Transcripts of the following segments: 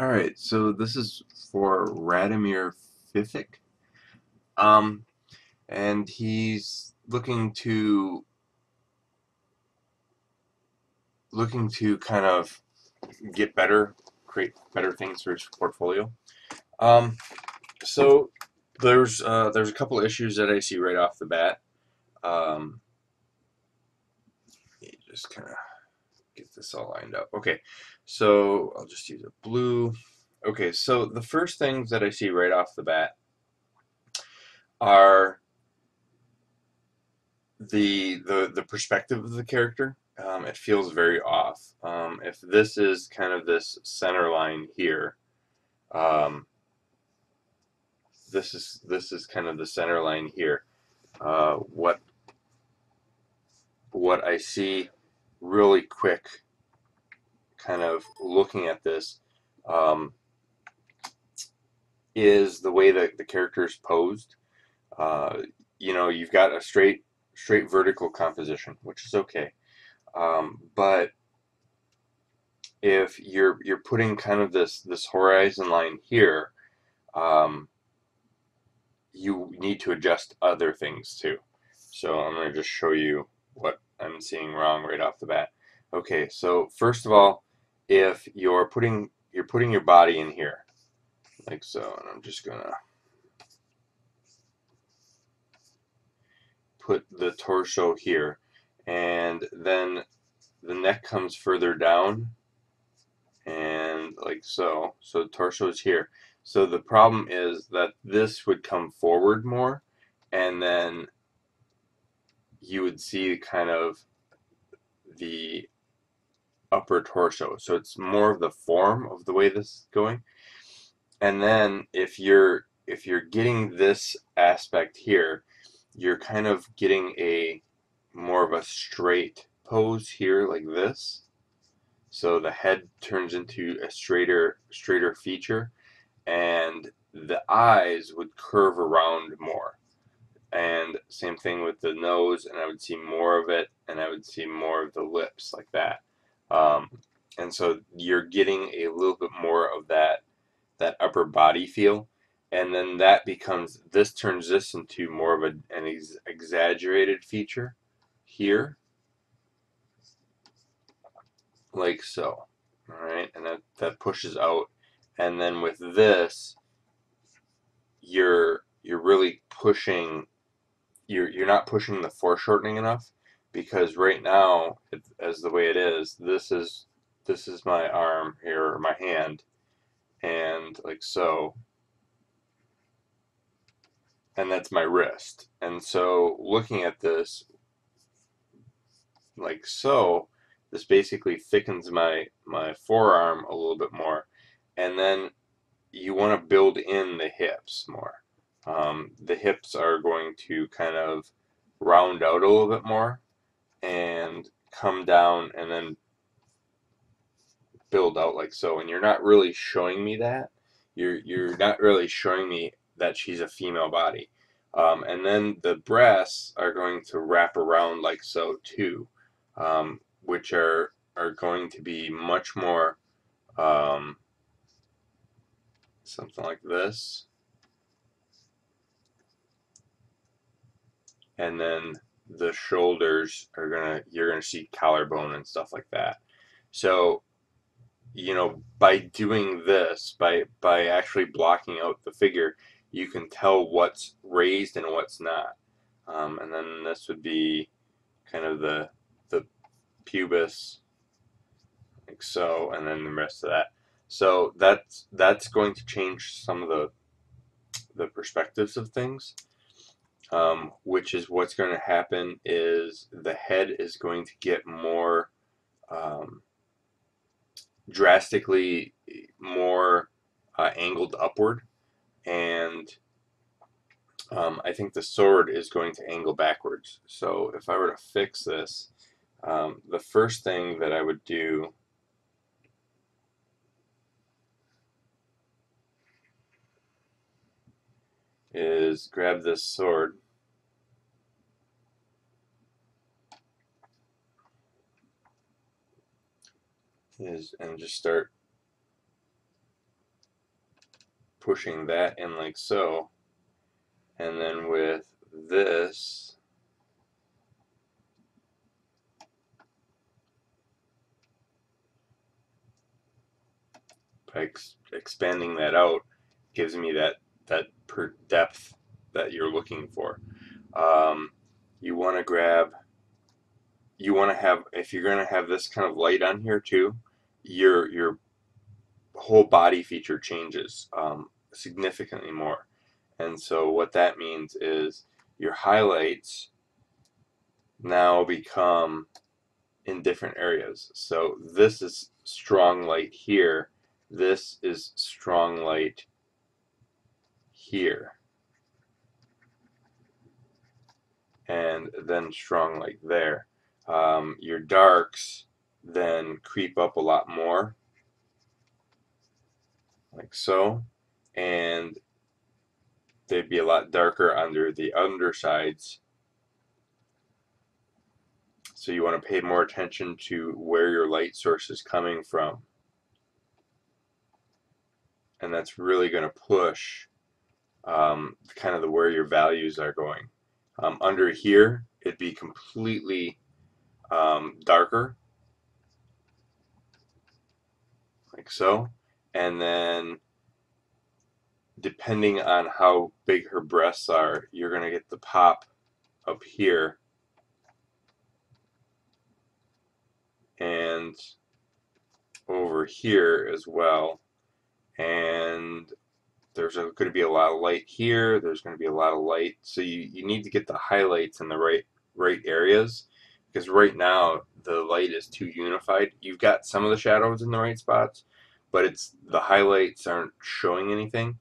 Alright, so this is for Radomír Fifik, and he's looking to kind of get better, create better things for his portfolio. So there's a couple issues that I see right off the bat. Let me just kind of get this all lined up. Okay, so I'll just use a blue. Okay, so the first things that I see right off the bat are the perspective of the character. It feels very off. If this is kind of this center line here, this is kind of the center line here. What I see really quick, kind of looking at this, is the way that the character is posed. You know, you've got a straight vertical composition, which is okay, but if you're putting kind of this horizon line here, you need to adjust other things too. So I'm going to just show you what I'm seeing wrong right off the bat. Okay, so first of all, if you're putting your body in here, like so, and I'm just gonna put the torso here, and then the neck comes further down, and like so. So the torso is here. So the problem is that this would come forward more, and then you would see kind of the upper torso. So it's more of the form of the way this is going. And then if you're getting this aspect here, you're kind of getting a more of a straight pose here like this. So the head turns into a straighter feature, and the eyes would curve around more. And same thing with the nose, and I would see more of it, and I would see more of the lips like that. And so you're getting a little bit more of that upper body feel, and then that becomes, this turns this into more of an exaggerated feature here, like so. All right, and that pushes out, and then with this, you're really pushing. You're not pushing the foreshortening enough, because right now, as the way it is, this is my arm here, or my hand, and like so, and that's my wrist. And so looking at this like so, this basically thickens my forearm a little bit more, and then you want to build in the hips more. The hips are going to kind of round out a little bit more and come down and then build out like so. And you're not really showing me that. You're not really showing me that she's a female body. And then the breasts are going to wrap around like so too, which are going to be much more something like this. And then the shoulders are you're gonna see collarbone and stuff like that. So, you know, by doing this, by actually blocking out the figure, you can tell what's raised and what's not. And then this would be kind of the pubis, like so, and then the rest of that. So that's going to change some of the perspectives of things. Which is what's going to happen is the head is going to get more drastically more angled upward, and I think the sword is going to angle backwards. So if I were to fix this, the first thing that I would do is grab this sword, and just start pushing that in like so, and then with this by expanding that out gives me that per depth that you're looking for. You want to grab, you want to have, if you're going to have this kind of light on here too, your whole body feature changes significantly more. And so what that means is your highlights now become in different areas. So this is strong light here, this is strong light here, and then strong light there. Your darks then creep up a lot more, like so, and they'd be a lot darker under the undersides. So you want to pay more attention to where your light source is coming from, and that's really going to push kind of where your values are going. Under here it'd be completely darker, like so, and then depending on how big her breasts are, you're going to get the pop up here, and over here as well, and there's going to be a lot of light here, there's going to be a lot of light, so you need to get the highlights in the right areas, because right now the light is too unified. You've got some of the shadows in the right spots, but the highlights aren't showing anything.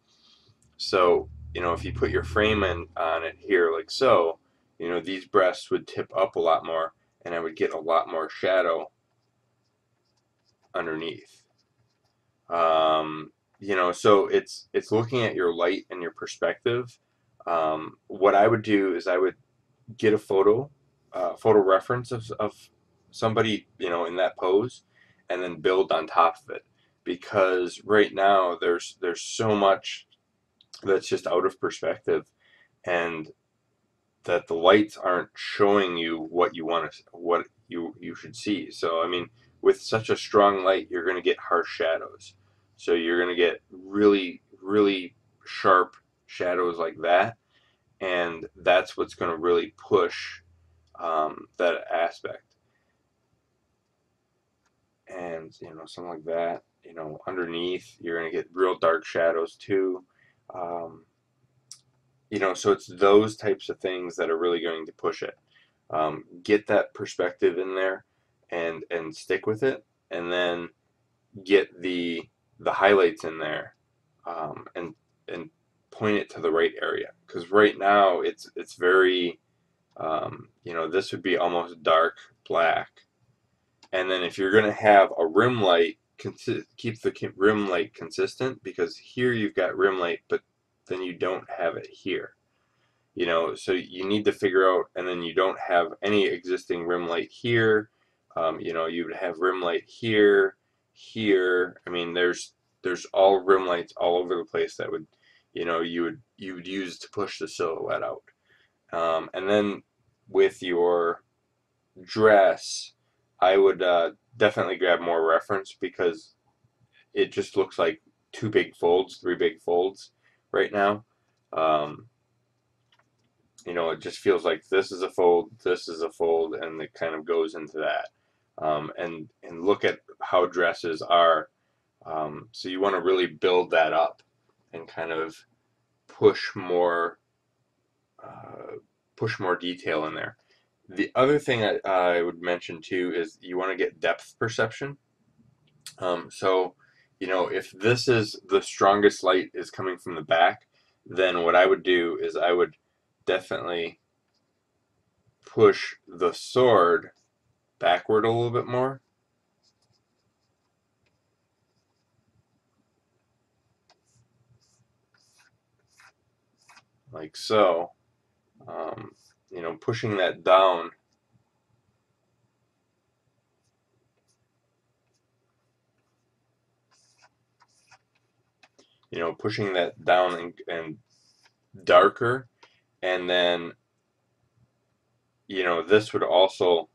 So, you know, if you put your frame on it here like so, you know, these breasts would tip up a lot more, and I would get a lot more shadow underneath. You know, so it's looking at your light and your perspective. What I would do is I would get a photo reference of somebody, you know, in that pose, and then build on top of it, because right now there's so much that's just out of perspective, and that the lights aren't showing you what you want to, what you should see. So I mean, with such a strong light, you're going to get harsh shadows. So you're going to get really, really sharp shadows like that, and that's what's going to really push that aspect. And, you know, something like that, you know, underneath you're going to get real dark shadows too. You know, so it's those types of things that are really going to push it. Get that perspective in there and stick with it, and then get the highlights in there, and point it to the right area, because right now it's very, you know, this would be almost dark black. And then if you're going to have a rim light, keep the rim light consistent, because here you've got rim light, but then you don't have it here, you know, so you need to figure out, and then you don't have any existing rim light here. You know, you would have rim light here, here. I mean, there's all rim lights all over the place that would, you know, you would use to push the silhouette out. And then with your dress, I would definitely grab more reference, because it just looks like 2 big folds, 3 big folds right now. You know, it just feels like this is a fold, this is a fold, and it kind of goes into that. And look at how dresses are. So you want to really build that up and kind of push more detail in there. The other thing I would mention too is you want to get depth perception. So, you know, if this is the strongest light is coming from the back, then what I would do is I would definitely push the sword backward a little bit more. Like so. You know, pushing that down, you know, pushing that down and darker, and then, you know, this would also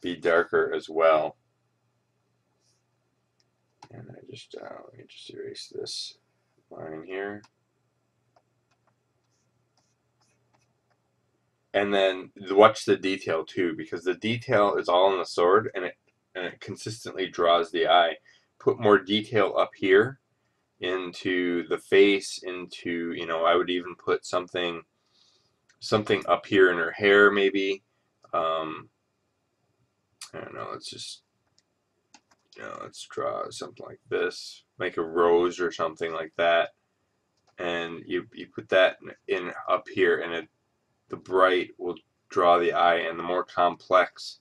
be darker as well. And I just, let me just erase this line here. And then watch the detail too, because the detail is all on the sword, and it consistently draws the eye. Put more detail up here into the face, into, you know, I would even put something up here in her hair maybe. I don't know, let's just, you know, let's draw something like this, make a rose or something like that, and you put that in up here, and the bright will draw the eye, and the more complex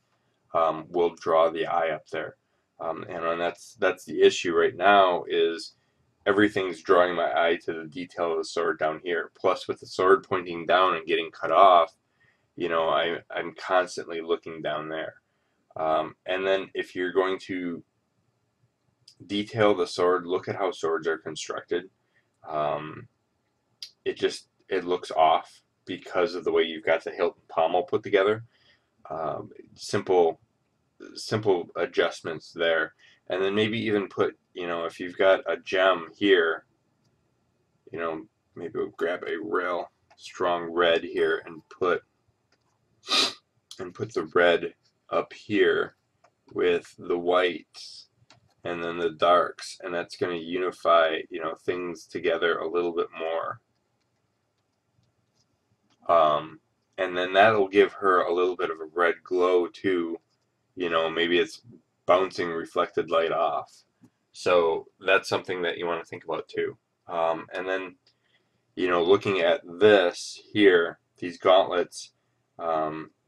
will draw the eye up there. And that's the issue right now, is everything's drawing my eye to the detail of the sword down here. Plus, with the sword pointing down and getting cut off, you know, I'm constantly looking down there. And then if you're going to detail the sword, look at how swords are constructed. It looks off because of the way you've got the hilt and pommel put together. Simple adjustments there, and then maybe even put, you know, if you've got a gem here, you know, maybe we'll grab a real strong red here and put the red up here with the whites and then the darks, and that's going to unify, you know, things together a little bit more. And then that'll give her a little bit of a red glow too. You know, maybe it's bouncing reflected light off. So that's something that you want to think about too. And then, you know, looking at this here, these gauntlets,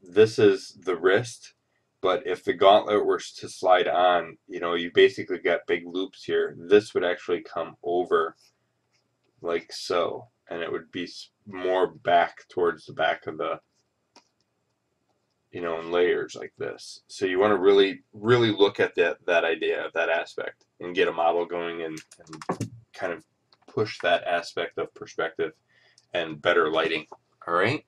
this is the wrist, but if the gauntlet were to slide on, you know, you basically got big loops here. This would actually come over like so, and it would be more back towards the back of the, you know, in layers like this. So you want to really, really look at that idea, that aspect, and get a model going and kind of push that aspect of perspective and better lighting. All right.